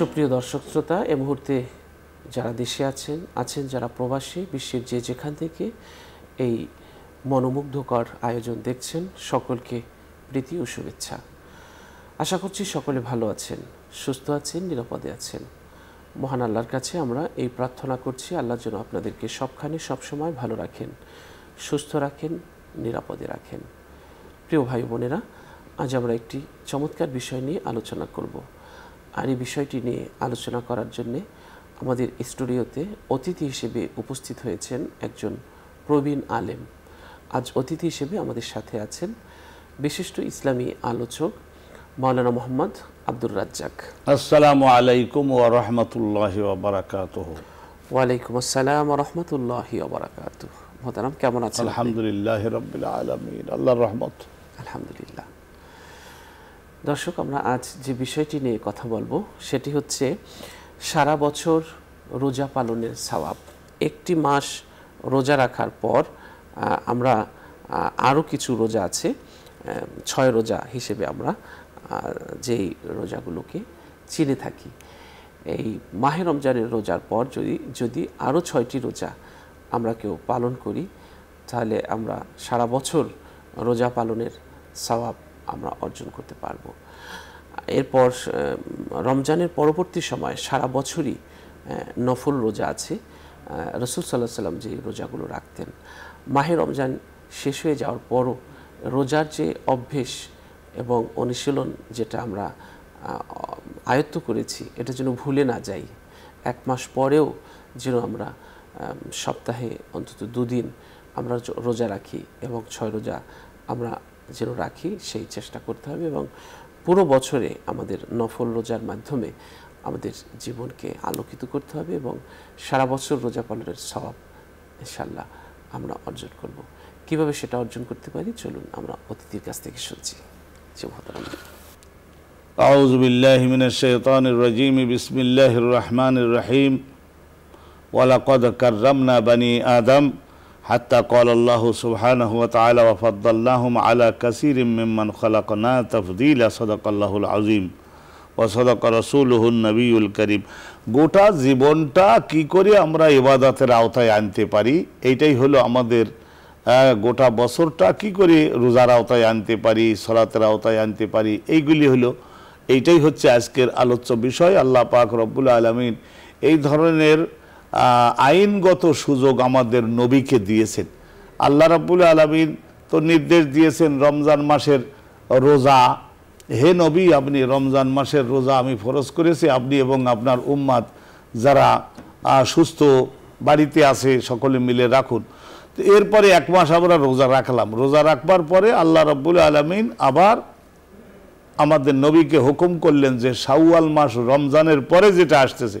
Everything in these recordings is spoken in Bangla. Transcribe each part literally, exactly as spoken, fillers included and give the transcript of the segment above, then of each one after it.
সুপ্রিয় দর্শক শ্রোতা এই মুহূর্তে যারা দেশে আছেন আছেন যারা প্রবাসী বিশ্বের যে যেখান থেকে এই মনোমুগ্ধকর আয়োজন দেখছেন সকলকে প্রীতি ও শুভেচ্ছা আশা করছি সকলে ভালো আছেন সুস্থ আছেন নিরাপদে আছেন মহান আল্লাহর কাছে আমরা এই প্রার্থনা করছি আল্লাহ যেন আপনাদেরকে সবখানে সব সময় ভালো রাখেন সুস্থ রাখেন নিরাপদে রাখেন প্রিয় ভাই বোনেরা আজ আমরা একটি চমৎকার বিষয় নিয়ে আলোচনা করব আর এই বিষয়টি নিয়ে আলোচনা করার জন্য আমাদের স্টুডিওতে অতিথি হিসেবে উপস্থিত হয়েছেন একজন প্রবীণ আলেম আজ অতিথি হিসেবে আমাদের সাথে আছেন বিশিষ্ট ইসলামী আলোচক মাওলানা মোহাম্মদ আব্দুর রাজ্জাক আসসালামু আলাইকুম ওয়া রাহমাতুল্লাহি ওয়া বারাকাতুহু ওয়া আলাইকুম আসসালাম ওয়া রাহমাতুল্লাহি ওয়া বারাকাতুহু মোহতারাম কেমন আছেন আলহামদুলিল্লাহি রাব্বিল আলামিন আল্লাহর রহমত আলহামদুলিল্লাহ দর্শক আমরা আজ যে বিষয়টি নিয়ে কথা বলবো সেটি হচ্ছে সারা বছর রোজা পালনের সওয়াব একটি মাস রোজা রাখার পর আমরা আরো কিছু রোজা আছে ছয় রোজা হিসেবে আমরা যেই রোজাগুলোকে চিনে থাকি এই মাহে রমজানের রোজার পর যদি যদি আরো ছয়টি রোজা আমরা কেউ পালন করি তাহলে আমরা সারা বছর রোজা পালনের সওয়াব আমরা অর্জন করতে পারব এরপর রমজানের পরবর্তী সময় সারা বছরই নফল রোজা আছে রাসূল সাল্লাল্লাহু আলাইহি সাল্লাম যে রোজাগুলো রাখতেন মাহে রমজান শেষ হয়ে যাওয়ার পরও রোজার যে অভ্যাস এবং অনুশীলন যেটা আমরা আয়ত্ত করেছি এটা যেন ভুলে না যাই এক মাস পরেও যেন আমরা সপ্তাহে অন্তত দুদিন আমরা রোজা রাখি এবং ছয় রোজা আমরা যেন রাখি সেই চেষ্টা করতে হবে এবং পুরো বছরে আমাদের নফল রোজার মাধ্যমে আমাদের জীবনকে আলোকিত করতে হবে এবং সারা বছর রোজা পালনের সওয়াব ইনশাআল্লাহ আমরা অর্জন করব কিভাবে সেটা অর্জন করতে পারি চলুন আমরা অতিথির কাছ থেকে শুনছি أعوذ بالله من الشيطان الرجيم بسم الله الرحمن الرحيم ولقد كرمنا بني آدم حتى قال الله سبحانه وتعالى وفضلناهم على كثير ممن خلقنا تفضيلا صدق الله العظيم وصدق رسوله النبي الكريم গোটা জীবনটা কি করে আমরা ইবাদতের আওতায় আনতে পারি এটাই হলো আমাদের গোটা বছরটা কি করে রোজার আওতায় আনতে পারি সালাতের আওতায় আনতে পারি এইগুলি হলো এইটাই হচ্ছে আজকের আলোচ্য বিষয় আল্লাহ পাক রব্বুল আলামিন এই ধরনের আইনগত সুযোগ আমাদের নবীকে দিয়েছেন আল্লাহ রব্বুল আলামিন তো নির্দেশ দিয়েছেন রমজান মাসের রোজা হে নবী আপনি রমজান মাসের রোজা আমি ফরজ করেছি আপনি এবং আপনার উম্মাত যারা সুস্থ বাড়িতে আছে সকলে মিলে রাখুন এরপরে এক মাস আমরা রোজা রাখলাম রোজা রাখবার পরে আল্লাহ রাব্বুল আলামিন আবার আমাদের নবীকে হুকুম করলেন যে শাওয়াল মাস রমজানের পরে যেটা আসতেছে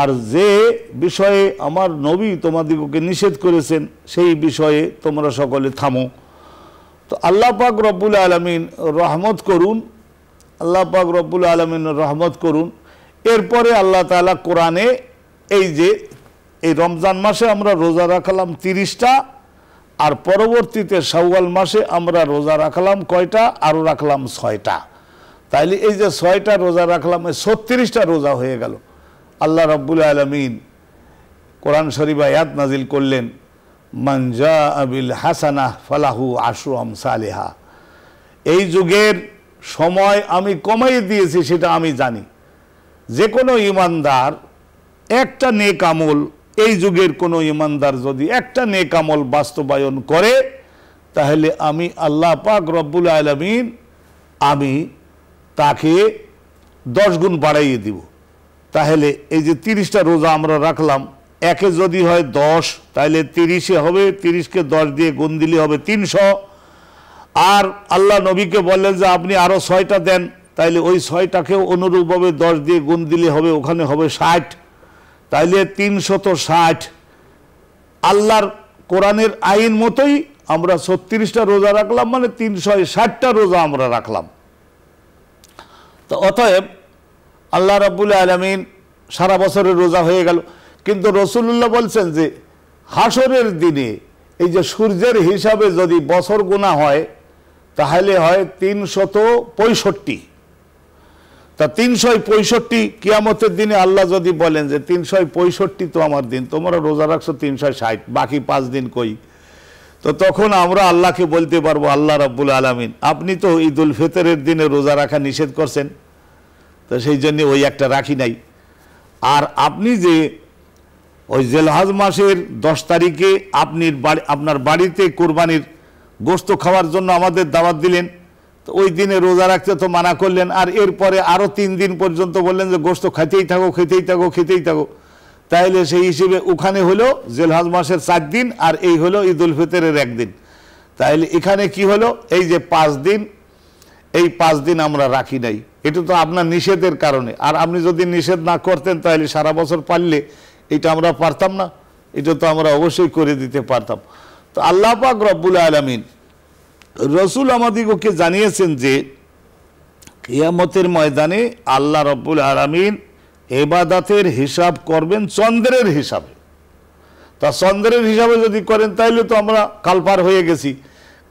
আর যে বিষয়ে আমার নবী তোমাদিগকে নিষেধ করেছেন সেই বিষয়ে তোমরা সকলে থামো তো আল্লাহ পাক রব্বুল আলামিন রহমত করুন আল্লাহ পাক রব্বুল আলামিন রহমত করুন এরপরে আল্লাহ তাআলা কোরআনে এই যে এই রমজান মাসে আমরা রোজা রাখলাম তিরিশটা আর পরবর্তীতে শাওয়াল মাসে আমরা রোজা রাখলাম কয়টা আরও রাখলাম ছয়টা তাইলে এই যে ছয়টা রোজা রাখলাম এই ছত্রিশটা রোজা হয়ে গেল আল্লাহ রাব্বুল আলামিন কোরআন শরীফ আয়াত নাজিল করলেন মান জাআ বিল হাসানাহ ফালাহু আশরু আমসালিহা এই যুগের সময় আমি কমাই দিয়েছি সেটা আমি জানি যে কোনো ইমানদার একটা নেক আমল এই যুগের কোনো ইমানদার যদি একটা নেক আমল বাস্তবায়ন করে তাহলে আমি আল্লাহ পাক রব্বুল আলামিন আমি তাকে দশ গুণ বাড়াইয়ে দিব তাহলে এই যে তিরিশটা রোজা আমরা রাখলাম একে যদি হয় দশ তাহলে তিরিশে হবে তিরিশকে দশ দিয়ে গুণ দিলে হবে তিনশো আর আল্লাহ নবীকে বললেন যে আপনি আরও ছয়টা দেন তাহলে ওই ছয়টাকেও অনুরূপভাবে দশ দিয়ে গুণ দিলে হবে ওখানে হবে ষাট তাইলে তিনশত ষাট আল্লাহর কোরআনের আইন মতোই আমরা ছত্রিশটা রোজা রাখলাম, মানে তিনশো ষাটটা রোজা আমরা রাখলাম। তো অতএব আল্লাহ রাব্বুল আলামিন সারা বছরের রোজা হয়ে গেল। কিন্তু রাসূলুল্লাহ বলছেন যে হাসরের দিনে এই যে সূর্যের হিসাবে যদি বছর গোনা হয় তাহলে হয় তিনশত পঁয়ষট্টি। তা তিনশো পঁয়ষট্টি কিয়ামতের দিনে আল্লাহ যদি বলেন যে তিনশো পঁয়ষট্টি তো আমার দিন, তোমরা রোজা রাখছো তিনশো ষাট, বাকি পাঁচ দিন কই? তো তখন আমরা আল্লাহকে বলতে পারবো, আল্লাহ রাব্বুল আলামিন আপনি তো ঈদুল ফিতরের দিনে রোজা রাখা নিষেধ করছেন, তো সেই জন্য ওই একটা রাখি নাই। আর আপনি যে ওই জিলহজ মাসের দশ তারিখে আপনি আপনার বাড়িতে কোরবানির গোশত খাওয়ার জন্য আমাদের দাওয়াত দিলেন, তো ওই দিনে রোজা রাখতে তো মানা করলেন। আর এরপরে আরও তিন দিন পর্যন্ত বললেন যে গোশত খেতেই থাকো খেতেই থাকো খেতেই থাকো। তাইলে সেই হিসেবে ওখানে হলো জিলহজ মাসের চার দিন আর এই হলো ঈদুল ফিতরের একদিন, তাইলে এখানে কি হলো এই যে পাঁচ দিন, এই পাঁচ দিন আমরা রাখি নাই, এটা তো আপনার নিষেধের কারণে। আর আপনি যদি নিষেধ না করতেন তাহলে সারা বছর পারলে এটা আমরা পারতাম না, এটা তো আমরা অবশ্যই করে দিতে পারতাম। তো আল্লাহ পাক রব্বুল আলামিন রসুল আমাদিগকে জানিয়েছেন যে কিয়ামতের ময়দানে আল্লাহ রব্বুল আলামিন এবাদাতের হিসাব করবেন চন্দ্রের হিসাবে। তা চন্দ্রের হিসাবে যদি করেন তাহলে তো আমরা কালপার হয়ে গেছি,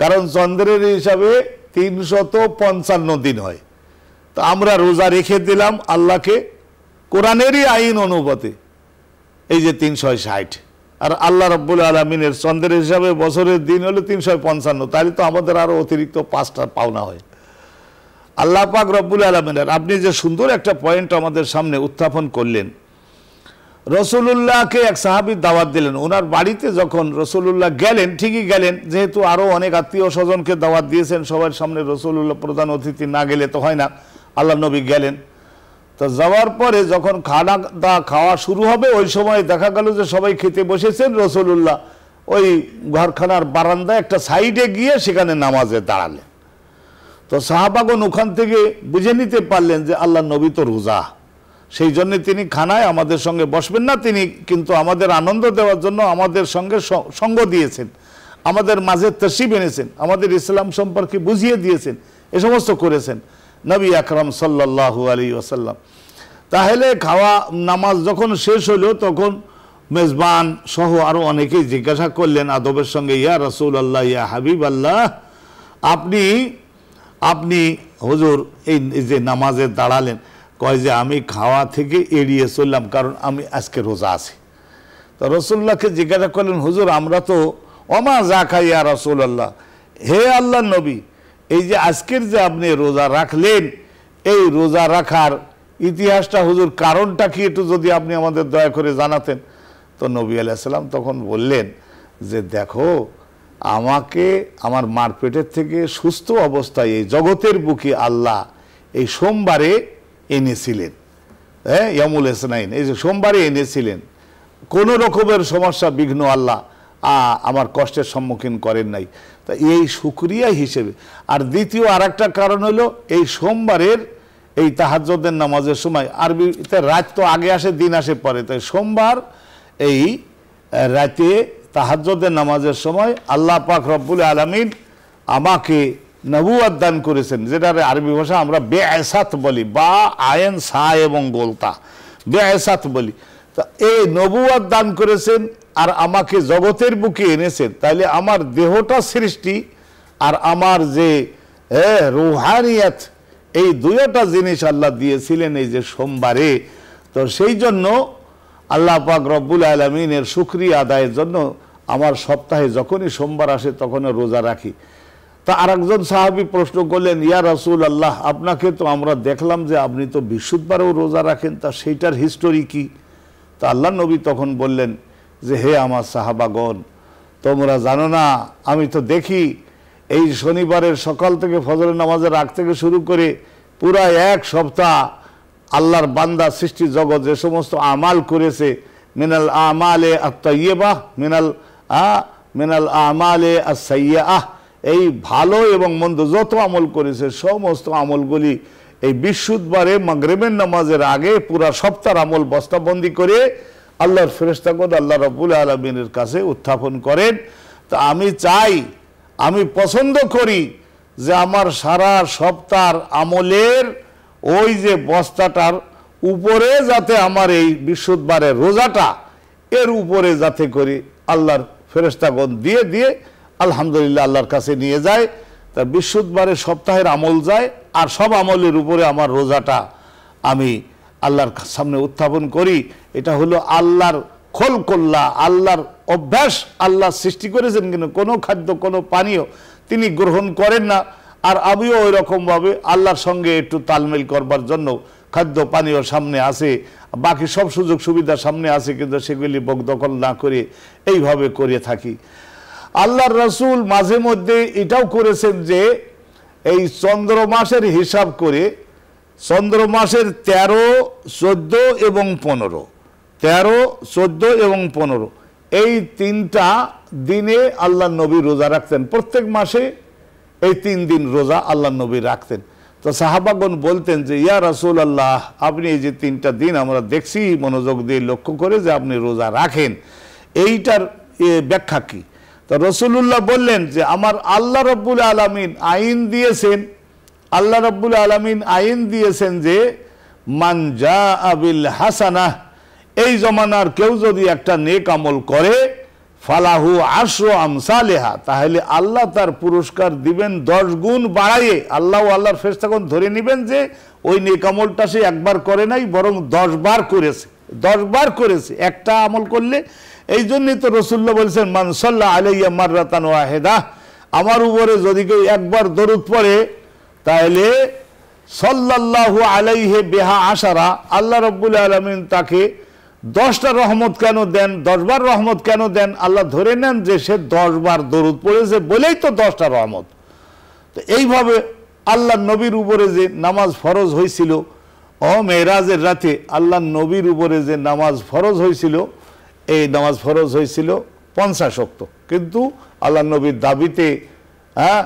কারণ চন্দ্রের হিসাবে তিনশত পঞ্চান্ন দিন হয়। তা আমরা রোজা রেখে দিলাম আল্লাহকে কোরআনেরই আইন অনুপাতে, এই যে তিনশো ষাট, আর আল্লাহ রব্বুল আলমিনের চন্দ্রের হিসাবে বছরের দিন হলো তিনশো পঞ্চান্ন, তাহলে তো আমাদের আরও অতিরিক্ত পাঁচটা পাওনা হয়। আল্লাহ পাক রব্বুল আলমিনের আপনি যে সুন্দর একটা পয়েন্ট আমাদের সামনে উত্থাপন করলেন, রসুলুল্লাহকে এক সাহাবি দাওয়াত দিলেন। ওনার বাড়িতে যখন রসুলুল্লাহ গেলেন, ঠিকই গেলেন, যেহেতু আরও অনেক আত্মীয় স্বজনকে দাওয়াত দিয়েছেন, সবার সামনে রসুলুল্লাহ প্রধান অতিথি, না গেলে তো হয় না। আল্লাহ নবী গেলেন, তো যাওয়ার পরে যখন খানা দাওয়া খাওয়া শুরু হবে ওই সময় দেখা গেল যে সবাই খেতে বসেছেন, রসুলুল্লাহ ওই ঘরখানার বারান্দায় একটা সাইডে গিয়ে সেখানে নামাজে দাঁড়ালেন। তো সাহাবাগণ ওখান থেকে বুঝে নিতে পারলেন যে আল্লাহ নবী তো রোজা, সেই জন্যে তিনি খানায় আমাদের সঙ্গে বসবেন না, তিনি কিন্তু আমাদের আনন্দ দেওয়ার জন্য আমাদের সঙ্গে সঙ্গ দিয়েছেন, আমাদের মাঝে তশরিফ এনেছেন, আমাদের ইসলাম সম্পর্কে বুঝিয়ে দিয়েছেন, এ সমস্ত করেছেন নবী আকরাম সাল্লাল্লাহু আলাইহি ওয়াসাল্লাম। তাহলে খাওয়া নামাজ যখন শেষ হলো তখন মেজবান সহ আরও অনেকেই জিজ্ঞাসা করলেন আদবের সঙ্গে, ইয়া রাসূলুল্লাহ, ইয়া হাবিবাল্লাহ, আপনি আপনি হুজুর এই যে নামাজে দাঁড়ালেন। কয় যে আমি খাওয়া থেকে এড়িয়ে চললাম, কারণ আমি আজকে রোজা আছি। তো রাসূলুল্লাহকে জিজ্ঞাসা করলেন, হুজুর আমরা তো ওমা যাকা ইয়া রাসূলুল্লাহ, হে আল্লাহর নবী, এই যে আজকের যে আপনি রোজা রাখলেন, এই রোজা রাখার ইতিহাসটা হুজুর, কারণটা কি একটু যদি আপনি আমাদের দয়া করে জানাতেন। তো নবী আলাইহিস সালাম তখন বললেন যে দেখো, আমাকে আমার মার পেটের থেকে সুস্থ অবস্থায় এই জগতের বুকে আল্লাহ এই সোমবারে এনেছিলেন, হ্যাঁ ইয়ামুল ইসনাইন, এই যে সোমবারে এনেছিলেন। কোনো রকমের সমস্যা বিঘ্ন আল্লাহ আমার কষ্টের সম্মুখীন করেন নাই, তা এই শুকরিয়া হিসেবে। আর দ্বিতীয় আর একটা কারণ হলো এই সোমবারের এই তাহাজ্জুদের নামাজের সময়, আরবিতে রাত তো আগে আসে দিন আসে পরে, তাই সোমবার এই রাতে তাহাজ্জুদের নামাজের সময় আল্লাহ পাক রব্বুল আলামিন আমাকে নবুয়ত দান করেছেন, যেটার আরবি ভাষা আমরা বেআসাত বলি, বা আয়েন সা এবং গোলতা বেআসাত বলি। তা এই নবুয়ত দান করেছেন আর আমাকে জগতের বুকে এনেছেন, তাইলে আমার দেহটা সৃষ্টি আর আমার যে রুহানিয়াত, এই দুইটা জিনিস আল্লাহ দিয়েছিলেন এই যে সোমবারে। তো সেই জন্য আল্লাহ পাক রব্বুল আলামিনের শুকরিয়া আদায়ের জন্য আমার সপ্তাহে যখনই সোমবার আসে তখনও রোজা রাখি। তা আর একজন সাহাবি প্রশ্ন করলেন, ইয়া রাসূলুল্লাহ, আপনাকে তো আমরা দেখলাম যে আপনি তো বৃহস্পতিবারেও রোজা রাখেন, তা সেইটার হিস্টোরি কি? তা আল্লাহ নবী তখন বললেন যে হে আমার সাহাবাগণ, তোমরা জানো না, আমি তো দেখি এই শনিবারের সকাল থেকে ফজরের নামাজের আগ থেকে শুরু করে পুরা এক সপ্তাহ আল্লাহর বান্দা সৃষ্টি জগৎ যে সমস্ত আমাল করেছে, মিনাল আমালে আত-তাইয়্যিবাহ মিনাল আ মিনাল আমালে আস-সাইয়্যাহ, এই ভালো এবং মন্দ যত আমল করেছে সমস্ত আমলগুলি এই বৃহস্পতিবারে মাগরিবের নামাজের আগে পুরা সপ্তাহ আমল বস্তাবন্দি করে আল্লাহর ফেরেশতাগণ আল্লাহ রাব্বুল আলামিনের কাছে উত্থাপন করেন। তো আমি চাই, আমি পছন্দ করি যে আমার সারা সপ্তাহের আমলের ওই যে বস্তাটার উপরে যাতে আমার এই বিশুদ্ধবারে রোজাটা এর উপরে যাতে করি আল্লাহর ফেরেশতাগণ দিয়ে দিয়ে আলহামদুলিল্লাহ আল্লাহর কাছে নিয়ে যায়। তা বিশুদ্ধবারে সপ্তাহের আমল যায়, আর সব আমলের উপরে আমার রোজাটা আমি আল্লাহর সামনে উত্থাপন করি। এটা হলো আল্লাহর খলকল্লাহ, আল্লাহর অভ্যাস। আল্লাহ সৃষ্টি করেছেন, কিন্তু কোনো খাদ্য কোনো পানীয় তিনি গ্রহণ করেন না। আর আমিও ওই রকমভাবে আল্লাহর সঙ্গে একটু তালমেল করবার জন্য খাদ্য পানীয় সামনে আসে, বাকি সব সুযোগ সুবিধা সামনে আসে, কিন্তু সেগুলি বকদখল না করে এইভাবে করে থাকি। আল্লাহর রাসূল মাঝে মধ্যে এটাও করেছেন যে এই চন্দ্র মাসের হিসাব করে চন্দ্র মাসের তেরো চোদ্দ এবং পনেরো তেরো চোদ্দ এবং পনেরো এই তিনটা দিনে আল্লাহ নবী রোজা রাখতেন। প্রত্যেক মাসে এই তিন দিন রোজা আল্লাহ নবী রাখতেন। তো সাহাবাগণ বলতেন যে ইয়া রাসূল আল্লাহ, আপনি এই যে তিনটা দিন আমরা দেখছি মনোযোগ দিয়ে লক্ষ্য করে যে আপনি রোজা রাখেন, এইটার ব্যাখ্যা কী? তো রাসূলুল্লাহ বললেন যে আমার আল্লাহ রাব্বুল আলামিন আইন দিয়েছেন, আল্লাহ রাব্বুল আলামিন আইন দিয়েছেন যে মান জাআ বিল হাসানাহ, এই জমানার কেউ যদি একটা নেক আমল করে ফালাহু আশরু আমসালিহা, তাহলে আল্লাহ তার পুরস্কার দিবেন দশ গুণ বাড়াইয়ে। আল্লাহ ও আল্লাহর ফেরেশতাগণ ধরে নেবেন যে ওই নেক আমলটা সে একবার করে নাই, বরং দশ বার করেছে, দশ বার করেছে একটা আমল করলে। এই জন্যই তো রাসূলুল্লাহ বলেছেন মান সাল্লা আলাইয়া মাররাতান ওয়াহিদাহ, আমার উপরে যদি কেউ একবার দরুদ পড়ে তাহলে সাল্লাল্লাহু আলাইহি বিহা আশারা, আল্লাহ রাব্বুল আলামিন তাকে দশটা রহমত কেন দেন, দশবার রহমত কেন দেন? আল্লাহ ধরে নেন যে সে দশবার দরুদ পড়েছে বলেই তো দশটা রহমত। তো এইভাবে আল্লাহ নবীর উপরে যে নামাজ ফরজ হয়েছিল, ও মেরাজের রাতে আল্লাহ নবীর উপরে যে নামাজ ফরজ হয়েছিল, এই নামাজ ফরজ হয়েছিল পঞ্চাশ ওয়াক্ত, কিন্তু আল্লাহ নবীর দাবিতে হ্যাঁ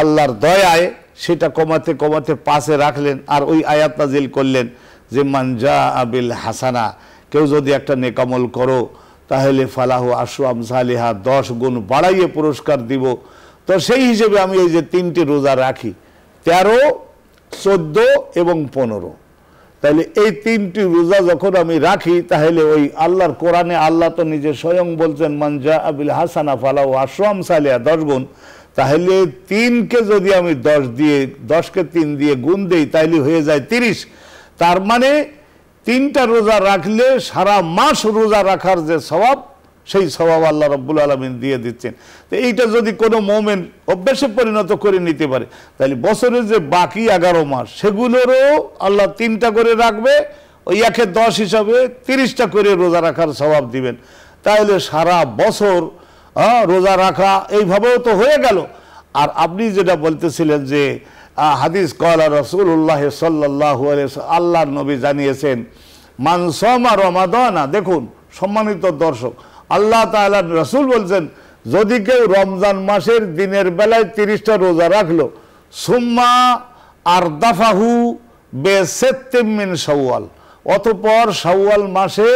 আল্লাহর দয়ায় সেটা কমাতে কমাতে পাশে রাখলেন, আর ওই আয়াত নাজিল করলেন যে মান জাআ বিল হাসানা, কেউ যদি একটা নেকামল করো তাহলে ফালাহু আশরু আমসালিহা, দশ গুণ বাড়াইয়ে পুরস্কার দিব। তো সেই হিসেবে আমি এই যে তিনটি রোজা রাখি তেরো চোদ্দ এবং পনেরো, তাহলে এই তিনটি রোজা যখন আমি রাখি তাহলে ওই আল্লাহর কোরআনে আল্লাহ তো নিজে স্বয়ং বলছেন মান জাআ বিল হাসানা ফালাহু আশরু আমসালিহা, দশ গুণ। তাহলে তিনকে যদি আমি দশ দিয়ে দশকে তিন দিয়ে গুণ দিই তাহলে হয়ে যায় তিরিশ। তার মানে তিনটা রোজা রাখলে সারা মাস রোজা রাখার যে স্বভাব, সেই স্বভাব আল্লাহ রাব্বুল আলামিন দিয়ে দিচ্ছেন। তো এইটা যদি কোনো মুমিন অভ্যাসে পরিণত করে নিতে পারে তাহলে বছরের যে বাকি এগারো মাস সেগুলোরও আল্লাহ তিনটা করে রাখবে, ওই একে দশ হিসাবে তিরিশটা করে রোজা রাখার স্বভাব দিবেন। তাহলে সারা বছর রোজা রাখা এইভাবেও তো হয়ে গেল। আর আপনি যেটা বলতেছিলেন যে হাদিস কওলা রাসূলুল্লাহ সাল্লাল্লাহু আলাইহি ওয়াসাল্লাম, আল্লাহর নবী জানিয়েছেন মান সামা রমাদানা, দেখুন সম্মানিত দর্শক আল্লাহ তাআলার রাসূল বলছেন যদি কেউ রমজান মাসের দিনের বেলায় তিরিশটা রোজা রাখলো সুম্মা আরদাফাহু বিসিত্তিম মিন শাওয়াল, অতঃপর শাওয়াল মাসে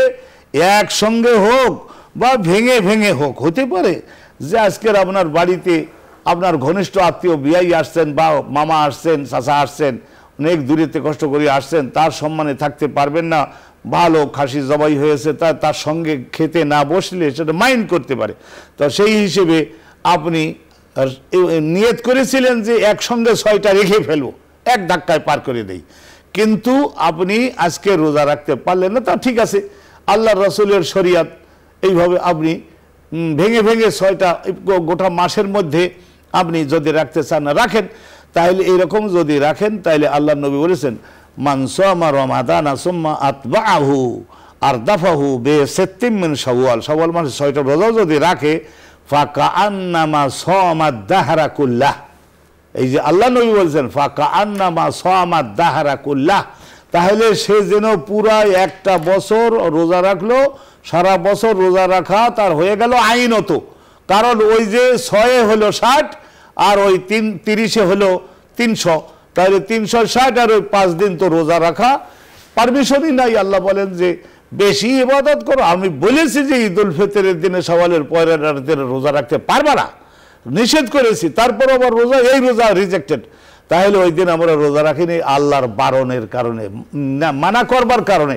একসঙ্গে হোক বা ভেঙে ভেঙে হোক, হতে পারে যে আজকের আপনার বাড়িতে আপনার ঘনিষ্ঠ আত্মীয় বিয়াই আসছেন বা মামা আসছেন চাচা আসছেন, অনেক দূরেতে কষ্ট করে আসছেন, তার সম্মানে থাকতে পারবেন না, ভালো খাসি জবাই হয়েছে তা তার সঙ্গে খেতে না বসলে সেটা মাইন্ড করতে পারে। তো সেই হিসেবে আপনি নিয়ত করেছিলেন যে একসঙ্গে ছয়টা রেখে ফেলবো, এক ধাক্কায় পার করে দেই, কিন্তু আপনি আজকে রোজা রাখতে পারলেন না, তা ঠিক আছে, আল্লাহর রাসূলের শরিয়াত এইভাবে আপনি ভেঙে ভেঙে ছয়টা গোটা মাসের মধ্যে আপনি যদি রাখতে চান রাখেন। তাহলে এরকম যদি রাখেন তাহলে আল্লাহ নবী বলেছেন মান সামা রমাদানা সুম্মা আতবাহু আরদাফাহু বিসিত্তিম মিন শাওয়াল, শাওয়াল মাসে ছয়টা রোজা যদি রাখে ফাকাআন্নামা সামাদ দাহরা কুল্লাহ, এই যে আল্লাহ নবী বলেছেন ফাকাআন্নামা সামাদ দাহরা কুল্লাহ, তাহলে সে যেন পুরা একটা বছর রোজা রাখলো, সারা বছর রোজা রাখা তার হয়ে গেল আইনত। কারণ ওই যে ছয়ে হলো ষাট আর ওই তিন তিরিশে হলো তিনশো, তাহলে তিনশো ষাট আর ওই পাঁচ দিন তো রোজা রাখা পারমিশনই নাই। আল্লাহ বলেন যে বেশি ইবাদত করো। আমি বলেছি যে ঈদুল ফিতরের দিনে সওয়ালের পরের রাতের রোজা রাখতে পারবা না, নিষেধ করেছি, তারপর আবার রোজা, এই রোজা রিজেক্টেড। তাহলে ওই দিন আমরা রোজা রাখিনি আল্লাহর বারণের কারণে, মানা করবার কারণে।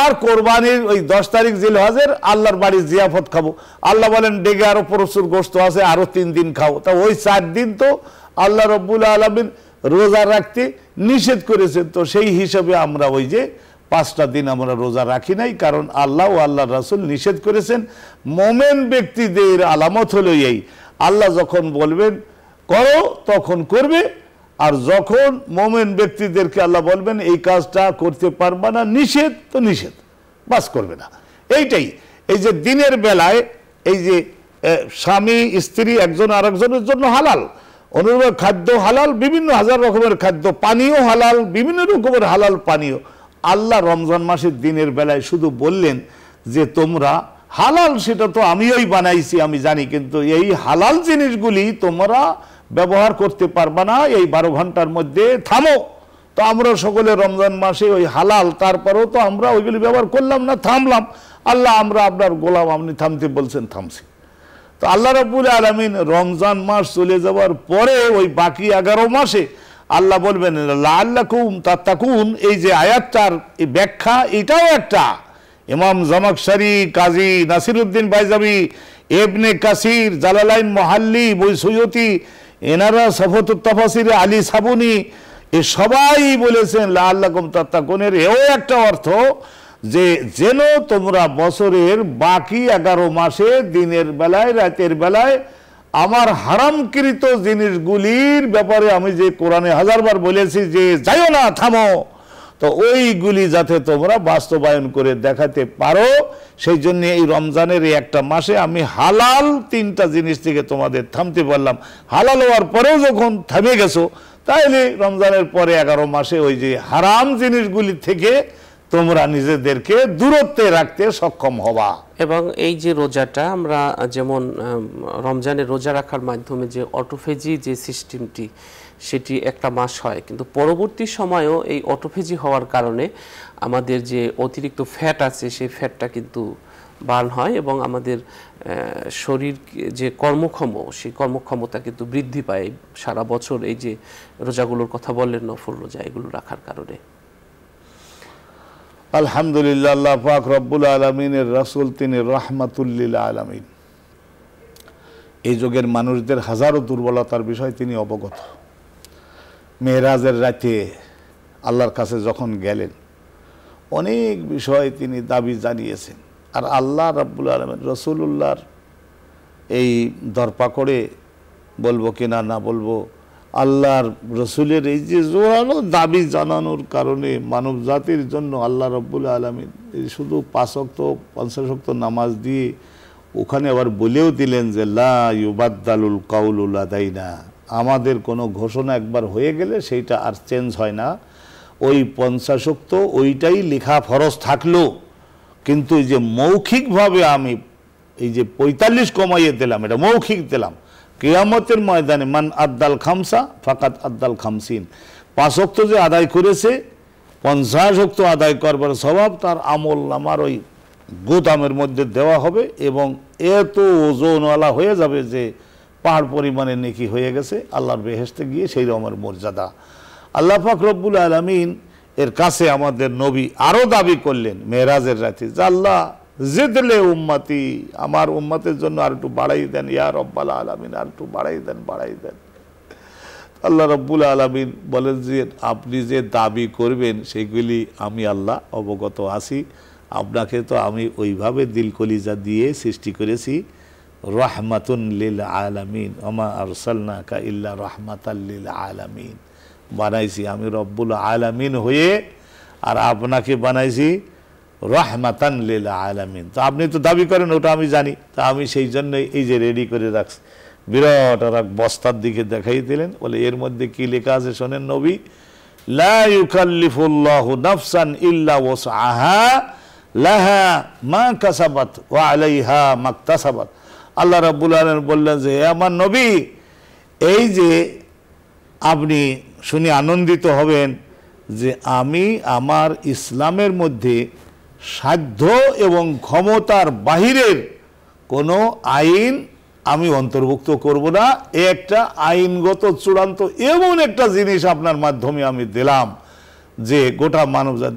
আর কোরবানির ওই দশ তারিখ জিলহজের আল্লাহর বাড়ি জিয়াফত খাবো, আল্লাহ বলেন ডেগে আরো প্রচুর গোস্ত আছে, আরো তিন দিন খাও। তা ওই চার দিন তো আল্লাহ রব্বুল আলামিন রোজা রাখতে নিষেধ করেছেন। তো সেই হিসাবে আমরা ওই যে পাঁচটা দিন আমরা রোজা রাখি নাই, কারণ আল্লাহ ও আল্লাহর রাসূল নিষেধ করেছেন। মোমেন ব্যক্তিদের আলামত হলো এই, আল্লাহ যখন বলবেন করো তখন করবে, আর যখন মোমেন ব্যক্তিদেরকে আল্লাহ বলবেন এই কাজটা করতে পারবা না, নিষেধ তো নিষেধ, বাস করবে না। এইটাই এই যে দিনের বেলায় এই যে স্বামী স্ত্রী একজন আরেকজনের জন্য হালাল, অনুরূপ খাদ্য হালাল, বিভিন্ন হাজার রকমের খাদ্য, পানীয় হালাল, বিভিন্ন রকমের হালাল পানীয়। আল্লাহ রমজান মাসের দিনের বেলায় শুধু বললেন যে তোমরা হালাল, সেটা তো আমিই বানাইছি আমি জানি, কিন্তু এই হালাল জিনিসগুলি তোমরা ব্যবহার করতে পারবা না, এই বারো ঘন্টার মধ্যে থামো। তো আমরা সকলে রমজান মাসে ওই হালাল, তারপরেও তো আমরা ওইগুলি ব্যবহার করলাম না, থামলাম। আল্লাহ আমরা আপনার গোলাম, আপনি থামতে বলছেন, থামছি। তো আল্লাহ রাব্বুল আলামিন রমজান মাস চলে যাওয়ার পরে ওই বাকি এগারো মাসে আল্লাহ বলবেন লাআল্লাকুম তাত্তাকুন। এই যে আয়াতটার এই ব্যাখ্যা, এটাও একটা ইমাম জামাখশরী, কাজী নাসিরউদ্দিন বাইজাবী, ইবনে কাসির, জালালাইন মুহাল্লি, বৈসুয়তি, এনারা সাফাতুত তাফসিরে, আলী সাবুনী, এ সবাই বলেছেন লাআল্লাকুম তাত্তাকুনের এও একটা অর্থ যে যেন তোমরা বছরের বাকি এগারো মাসে দিনের বেলায় রাতের বেলায় আমার হারামকৃত জিনিসগুলির ব্যাপারে আমি যে কোরআনে হাজারবার বলেছি যে যাইও না, থামো, তো ওইগুলি যাতে তোমরা বাস্তবায়ন করে দেখাতে পারো। সেই জন্য এই রমজানের এই একটা মাসে আমি হালাল তিনটা জিনিস থেকে তোমাদের থামতে পারলাম। হালাল হওয়ার পরেও যখন থামে গেছো, তাইলে রমজানের পরে এগারো মাসে ওই যে হারাম জিনিসগুলি থেকে তোমরা নিজেদেরকে দূরত্বে রাখতে সক্ষম হবা। এবং এই যে রোজাটা আমরা যেমন রমজানে রোজা রাখার মাধ্যমে যে অটোফেজি যে সিস্টেমটি, সেটি একটা মাস হয়, কিন্তু পরবর্তী সময়েও এই অটোফেজি হওয়ার কারণে আমাদের যে অতিরিক্ত ফ্যাট আছে সেই ফ্যাটটা কিন্তু বার্ন হয়, এবং আমাদের শরীর যে কর্মক্ষম সেই কর্মক্ষমতা কিন্তু বৃদ্ধি পায় সারা বছর। এই যে রোজাগুলোর কথা বললেন নফল রোজা, এগুলো রাখার কারণে। আলহামদুলিল্লাহ, আল্লাহ পাক রব্বুল আলমিনের রাসুল তিনি রহমাতুল্লিল আলমিন, এই যুগের মানুষদের হাজারো দুর্বলতার বিষয় তিনি অবগত। মেহরাজের রাতে আল্লাহর কাছে যখন গেলেন অনেক বিষয় তিনি দাবি জানিয়েছেন, আর আল্লাহ রব্বুল আলমিন রসুলুল্লাহর এই দরপাকড়ে বলবো কি না, না বলবো, আল্লাহর রসুলের এই যে জোরালো দাবি জানানোর কারণে মানব জাতির জন্য আল্লাহ রব্বুল আলামিন শুধু পাঁচ ওয়াক্ত পঞ্চাশ ওয়াক্ত নামাজ দিয়ে ওখানে আবার বলেও দিলেন যে লা ইউবাদদালুল কাউলু লাদাইনা, আমাদের কোনো ঘোষণা একবার হয়ে গেলে সেইটা আর চেঞ্জ হয় না। ওই পঞ্চাশ ওয়াক্ত ওইটাই লেখা ফরজ থাকলো, কিন্তু এই যে মৌখিকভাবে আমি এই যে পঁয়তাল্লিশ কমাইয়ে দিলাম, এটা মৌখিক দিলাম। কিয়ামতের ময়দানে মান আদাল খামসা ফাকাত আদাল খামসিন, পাঁচ ওয়াক্ত যে আদায় করেছে পঞ্চাশ ওয়াক্ত আদায় করবার স্বভাব তার আমল নামার ওই গুদামের মধ্যে দেওয়া হবে, এবং এত ওজনওয়ালা হয়ে যাবে যে পাহাড় পরিমাণে নেকি হয়ে গেছে, আল্লাহর বেহেশতে গিয়ে সেই রকমের মর্যাদা। আল্লাহ পাক রব্বুল আলামিন এর কাছে আমাদের নবী আরও দাবি করলেন মেরাজের রাতে যে আল্লাহ জিদলে উম্মতি, আমার উম্মতের জন্য আর একটু বাড়াই দেন, ইয়া রব্বাল আলামিন আর একটু বাড়াই দেন, বাড়াই দেন। আল্লাহ রব্বুল আলামিন বলেন যে আপনি যে দাবি করবেন সেগুলি আমি আল্লাহ অবগত আছি, আপনাকে তো আমি ওইভাবে দিলকলিজা দিয়ে সৃষ্টি করেছি রহমাতুন লিল আলামিন, আমা আরসালনাকা ইল্লা রহমাতাল লিল আলামিন, বানাইছি আমি রব্বুল আলামিন হয়ে, আর আপনাকে বানাইছি রহমাতান লিল আলামিন। তো আপনি তো দাবি করেন ওটা আমি জানি, তা আমি সেই জন্য এই যে রেডি করে রাখছি, বিরাট আর এক বস্তার দিকে দেখাই দিলেন, বলে এর মধ্যে কি লেখা আছে শোনেন নবী, লা ইউকাল্লিফুল্লাহু নাফসান ইল্লা ওয়াসআহা লাহা মা কাসাবাত ওয়া আলাইহা মাকতাসাবাত। আল্লাহ রাব্বুল আলামিন বললেন যে হে আমার নবী, এই যে আপনি শুনে আনন্দিত হবেন যে আমি আমার ইসলামের মধ্যে সাধ্য এবং ক্ষমতার বাহিরের কোনো আইন আমি অন্তর্ভুক্ত করব না। একটা আইনগত চূড়ান্ত এমন একটা জিনিস আপনার মাধ্যমে আমি দিলাম যে গোটা মানবজাত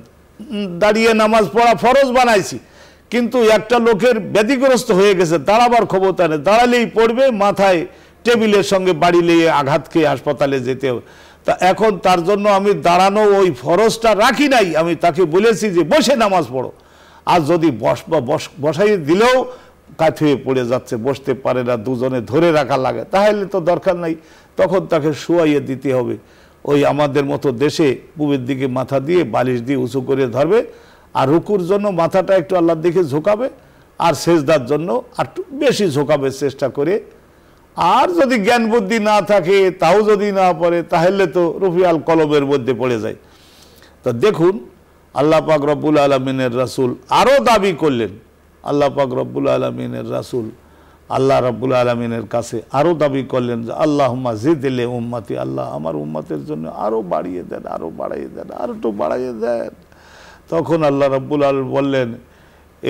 দাঁড়িয়ে নামাজ পড়া ফরজ বানাইছি, কিন্তু একটা লোকের ব্যতিগ্রস্ত হয়ে গেছে, দাঁড়াবার ক্ষমতা নেই, দাঁড়ালেই পড়বে, মাথায় টেবিলের সঙ্গে বাড়ি লেগে আঘাত খেয়ে হাসপাতালে যেতে হবে। তা এখন তার জন্য আমি দাঁড়ানো ওই ফরজটা রাখি নাই, আমি তাকে বলেছি যে বসে নামাজ পড়ো। আর যদি বস বা বসাই দিলেও কাত হয়ে পড়ে যাচ্ছে, বসতে পারে না, দুজনে ধরে রাখা লাগে, তাহলে তো দরকার নাই, তখন তাকে শুয়াইয়ে দিতে হবে। ওই আমাদের মতো দেশে পুবের দিকে মাথা দিয়ে বালিশ দিয়ে উঁচু করে ধরবে, আর রুকুর জন্য মাথাটা একটু আল্লাহর দিকে ঝোঁকাবে, আর সেজদার জন্য আর বেশি ঝোঁকাবে চেষ্টা করে। আর যদি জ্ঞান বুদ্ধি না থাকে, তাও যদি না পড়ে, তাহলে তো রফিয়াল কলমের মধ্যে পড়ে যায়। তো দেখুন, আল্লাহ পাক রব্বুল আলমিনের রাসুল আরও দাবি করলেন, আল্লাহ পাক রব্বুল আলমিনের রাসুল আল্লাহ রব্বুল আলমিনের কাছে আরও দাবি করলেন যে আল্লাহুম্মা জিদলে উম্মতি, আল্লাহ আমার উম্মতের জন্য আরও বাড়িয়ে দেন, আরও বাড়িয়ে দেন, আর একটু বাড়িয়ে দেন। তখন আল্লাহ রব্বুল আলম বললেন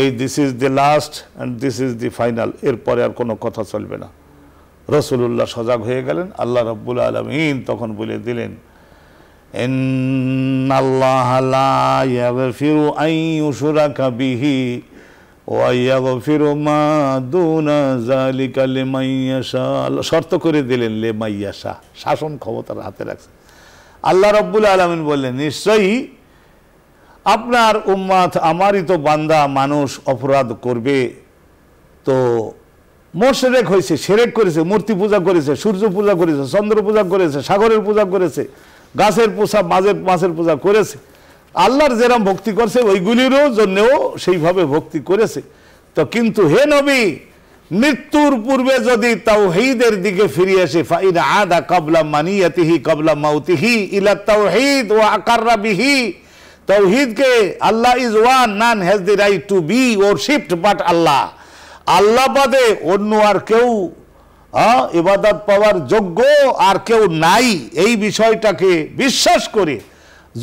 এই this is the last and this is the final, এরপরে আর কোনো কথা চলবে না। রসুল্লাহ সজাগ হয়ে গেলেন। আল্লাহ রব্বুল আলমিন তখন বলে দিলেন ইন্নাল্লাহা লা ইয়াগফিরু আন ইউশরাকা বিহি ওয়া ইয়াগফিরু মা দুনা যালিকা লিমান ইয়াশা। শর্ত করে দিলেন লিমান ইয়াশা, শাসন ক্ষমতার হাতে রাখছে। আল্লাহ রব্বুল আলমিন বললেন নিশ্চয়ই আপনার উম্মাত, আমারই তো বান্দা মানুষ, অপরাধ করবে। তো মোশরেক হয়েছে, সেরেক করেছে, মূর্তি পূজা করেছে, সূর্য পূজা করেছে, চন্দ্র পূজা করেছে, সাগরের পূজা করেছে, গাছের পূজা, মাঝের মাছের পূজা করেছে। আল্লাহর যেরকম ভক্তি করছে ওইগুলিরও জন্যেও সেইভাবে ভক্তি করেছে। তো কিন্তু হে নবী, মৃত্যুর পূর্বে যদি তাওহীদের দিকে ফিরে আসে, ফাইন আদা কাবলা মানিয়াতিহি কাবলা মাউতিহি ইলা তাওহীদ ওয়া আকরা বিহি, তাওহীদকে আল্লাহ is one, none has the right to be worshipped but আল্লাহ, আল্লাহ বাদে অন্য আর কেউ ইবাদত পাওয়ার যোগ্য আর কেউ নাই, এই বিষয়টাকে বিশ্বাস করে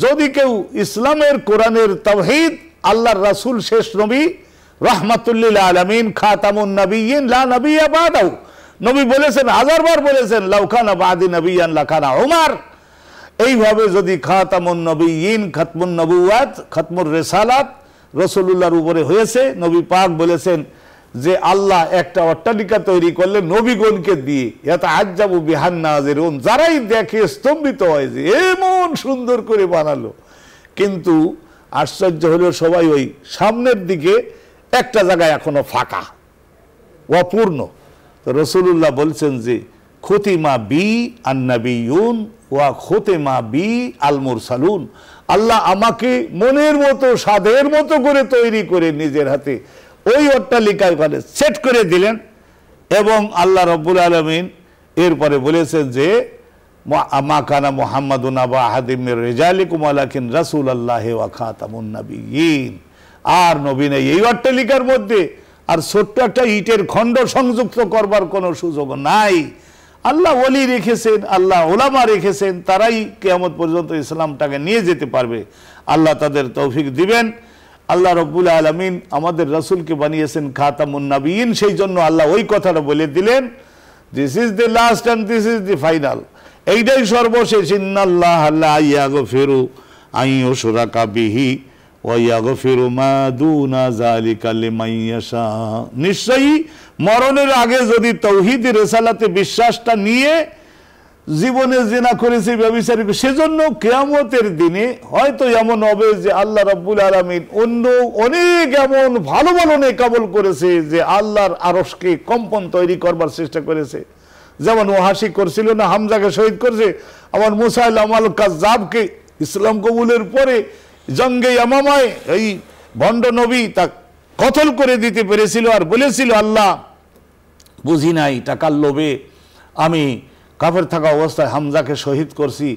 যদি কেউ ইসলামের কোরআনের তাওহীদ, আল্লাহর রাসূল শেষ নবী রাহমাতুল লিল আলামিন খাতামুন নবিয়্যিন লা নবিয়্যা বাদাহু, নবী বলেছেন, হাজারবার বলেছেন লাউ কানা বাদি নবিয়্যান লাকানা উমর, এইভাবে যদি খাতামুন নবিয়্যিন, খতমুন নবুওয়াত, খতমুর রিসালাত রাসূলুল্লাহর উপরে হয়েছে। নবী পাক বলেছেন যে আল্লাহ একটা অট্টালিকা তৈরি করলেন নবীগণকে দিয়ে, এত আজ্জাবু বিহান নাজিরুন, যারাই দেখে স্তম্ভিত হয় যে এমন সুন্দর করে বানালো। কিন্তু আশ্চর্য হলো সবাই ওই সামনের দিকে একটা জায়গায় এখনো ফাঁকা, অপূর্ণ। তো রসুল্লাহ বলছেন যে খতিমা বি আন্নাবিয়ুন ওয়া খতিমা বি আল মুরসালুন, আল্লাহ আমাকে মনের মতো স্বাদের মতো করে তৈরি করে নিজের হাতে ওই অট্টালিকা ওখানে সেট করে দিলেন। এবং আল্লাহ রব্বুল আলমিন এরপরে বলেছেন যে মা কানা মুহাম্মাদুন আবা আহাদিম মির রিজালিকুম ওয়ালাকিন রাসূলুল্লাহি ওয়া খাতামুন নবিয়্যিন, আর নবী নেই এই অট্টালিকার মধ্যে, আর ছোট্ট একটা ইটের খণ্ড সংযুক্ত করবার কোনো সুযোগ নাই। আল্লাহ ওলি রেখেছেন, আল্লাহ ওলামা রেখেছেন, তারাই কিয়ামত পর্যন্ত ইসলামটাকে নিয়ে যেতে পারবে। আল্লাহ তাদের তৌফিক দিবেন। আল্লাহ রব্বুল আলমিন আমাদের রাসুলকে বানিয়েছেন খাতামুন নবিয়্যিন, সেই জন্য আল্লাহ ওই কথাটা বলে দিলেন this is the last and this is the final, এইটাই সর্বশেষ। ইন্নাল্লাহা লা ইয়াগফিরু আন ইউশরাকা বিহি ওয়া ইয়াগফিরু মা দুনা যালিকা লিমান ইয়াশা, নিশ্চয়ই মরণের আগে যদি তাওহীদ রিসালাতে বিশ্বাসটা নিয়ে জীবনে জিনা করেছে ব্যভিচারী, সেজন্য কিয়ামতের দিনে হয়তো এমন হবে যে আল্লাহ রাব্বুল আলামিন অন্য অনেক এমন ভালো ভালো নেকামল করেছে যে আল্লাহর আরশকে কম্পন তৈরি করবার চেষ্টা করেছে। যেমন ওয়াহাশি করছিল না, হামজাকে শহীদ করছে, আবার মুসাইল আমাল কাজ্জাবকে ইসলাম কবুলের পরে জঙ্গে ইয়ামামায় এই ভণ্ড নবী তা কতল করে দিতে পেরেছিল, আর বলেছিল আল্লাহ বুঝি নাই টাকার লোভে আমি কাফের থাকা অবস্থায় হামজাকে শহীদ করছি,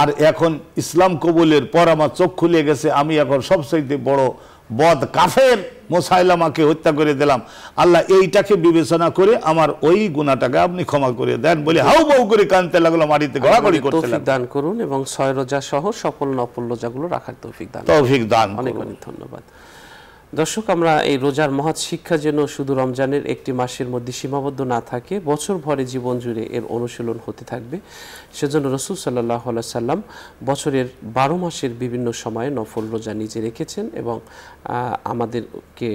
আর এখন ইসলাম কবুলের পর আমার চোখ খুলে গেছে, আমি এখন সবচেয়ে বড় বদ কাফের মুসাইলামাকে হত্যা করে দিলাম, আল্লাহ এইটাকে বিবেচনা করে আমার ওই গুনাহটাকে আপনি ক্ষমা করে দেন বলে হাউবাউ করে কাঁদতে লাগলো, মাটিতে গড়াগড়ি করতে লাগলো। তৌফিক দান করুন এবং ছয় রোজা সহ সকল নফল রোজাগুলো রাখার তৌফিক দান তৌফিক দান অনেক অনেক ধন্যবাদ। দর্শক আমরা এই রোজার মহৎ শিক্ষা যেন শুধু রমজানের একটি মাসের মধ্যে সীমাবদ্ধ না থাকে, বছর ভরে জীবন জুড়ে এর অনুশীলন হতে থাকবে। সেজন্য রাসূল সাল্লাল্লাহু আলাইহি সাল্লাম বছরের বারো মাসের বিভিন্ন সময়ে নফল রোজা নিজে রেখেছেন এবং আমাদেরকে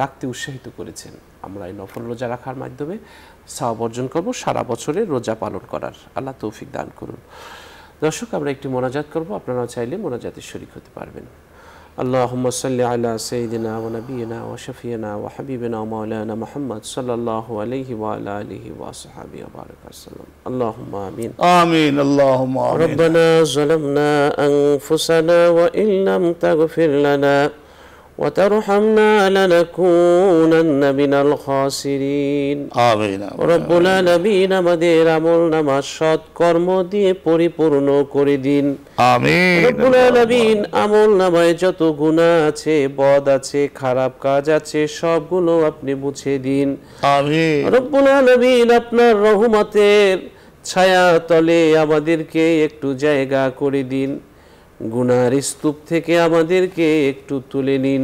রাখতে উৎসাহিত করেছেন। আমরা এই নফল রোজা রাখার মাধ্যমে সওয়াব অর্জন করব সারা বছরের রোজা পালন করার। আল্লাহ তৌফিক দান করুন। দর্শক আমরা একটি মোনাজাত করব, আপনারা চাইলে মোনাজাতের শরীক হতে পারবেন। اللهم صل على سيدنا ونبينا وشفينا وحبيبنا ومولانا محمد صلى الله عليه وعلى آله وصحبه وبارك وسلم. اللهم آمين آمين. اللهم آمين. ربنا ظلمنا أنفسنا وإن لم تغفر لنا وترحمنا لنكونن من الخاسرين. آمين. ربنا نبينا مدير مولنا مشات كرمو دي پوري پورنو كوري دين. آمين. ربنا نبين আমলনা মায়ে যত গুনাহ আছে, বদ আছে, খারাপ কাজ আছে, সবগুলো আপনি মুছে দিন। آمين. ربنا نبين আপনার রহমতের ছায়া তলে আমাদেরকে একটু জায়গা করে দিন। গুনার স্তূপ থেকে আমাদেরকে একটু তুলে নিন।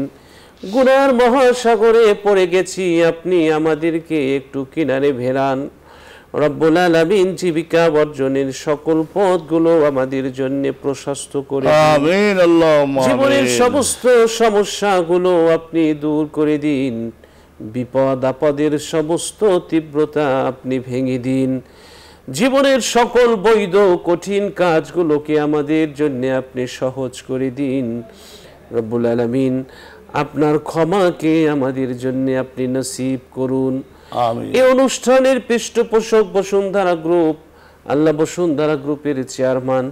গুনার মহাসাগরে পড়ে গেছি, আপনি আমাদেরকে একটু কিনারে ভেড়ান। রব্বুল আলামিন জীবিকা অর্জনের সকল পথগুলো আমাদের জন্য প্রশস্ত করে আমিন। আল্লাহুম্মা আমিন। জীবনের সমস্ত সমস্যাগুলো আপনি দূর করে দিন। বিপদ আপদের সমস্ত তীব্রতা আপনি ভেঙে দিন। জীবনের সকল বৈধ কঠিন কাজগুলোকে আমাদের জন্য আপনি সহজ করে দিন। রব্বুল আলামিন আপনার ক্ষমাকে আমাদের জন্য আপনি নসিব করুন। আমিন। এই অনুষ্ঠানের পৃষ্ঠপোষক বসুন্ধরা গ্রুপ, আল্লাহ বসুন্ধরা গ্রুপের চেয়ারম্যান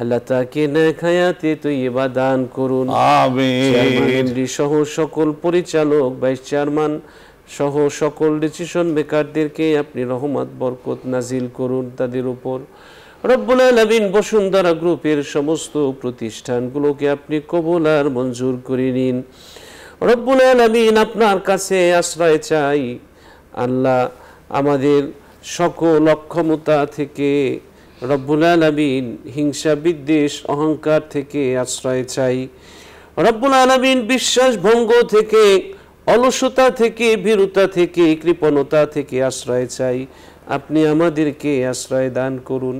আল্লাহ তাকে নেক হায়াতে তয়্যিবা দান করুন। আমিন। চেয়ারম্যান সহ সকল পরিচালক, ভাইস চেয়ারম্যান সহ সকল ডিসিশন মেকারদেরকে আপনি রহমত বরকত নাজিল করুন তাদের উপর। রব্বুল আলামিন বসুন্ধরা গ্রুপের সমস্ত প্রতিষ্ঠানগুলোকে আপনি কবুল আর মঞ্জুর করে নিন। রব্বুল আলামিন আপনার কাছে আশ্রয় চাই। আল্লাহ আমাদের সকল অক্ষমতা থেকে, রব্বুল আলামিন হিংসা বিদ্বেষ অহংকার থেকে আশ্রয় চাই। রব্বুল আলামিন বিশ্বাস ভঙ্গ থেকে, অলসতা থেকে, ভীরুতা থেকে, কৃপণতা থেকে আশ্রয় চাই। আপনি আমাদেরকে আশ্রয় দান করুন।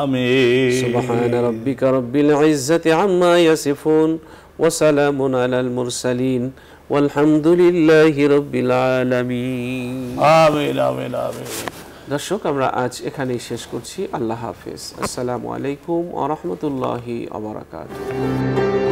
আমিন। সুবহান রাব্বিকা রব্বিল ইজ্জাতি আম্মা ইয়াসিফুন ওয়া সালামুন আলাল মুরসালিন ওয়াল হামদুলিল্লাহি রাব্বিল আলামিন। আমিন আমিন আমিন। দর্শক আমরা আজ এখানেই শেষ করছি। আল্লাহ হাফেজ। আসসালামু আলাইকুম ওয়া রাহমাতুল্লাহি ওয়া বারাকাতুহু।